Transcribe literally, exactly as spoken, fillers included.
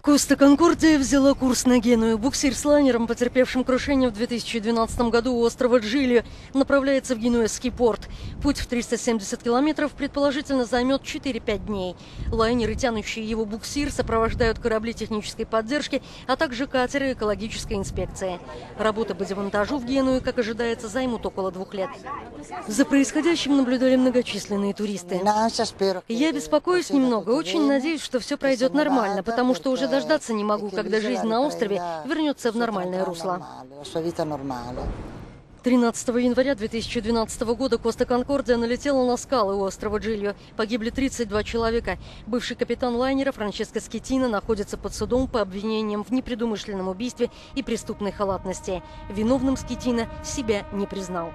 Коста Конкордия взяла курс на Геную. Буксир с лайнером, потерпевшим крушение в две тысячи двенадцатом году у острова Джили, направляется в генуэзский порт. Путь в триста семьдесят километров предположительно займет четыре-пять дней. Лайнеры, тянущие его буксир, сопровождают корабли технической поддержки, а также катеры экологической инспекции. Работа по демонтажу в Генуе, как ожидается, займут около двух лет. За происходящим наблюдали многочисленные туристы. Я беспокоюсь немного, очень надеюсь, что все пройдет нормально, потому что уже даже Дождаться не могу, когда жизнь на острове вернется в нормальное русло. тринадцатого января две тысячи двенадцатого года Коста Конкордия налетела на скалы у острова Джильо. Погибли тридцать два человека. Бывший капитан лайнера Франческо Schettino находится под судом по обвинениям в непредумышленном убийстве и преступной халатности. Виновным Schettino себя не признал.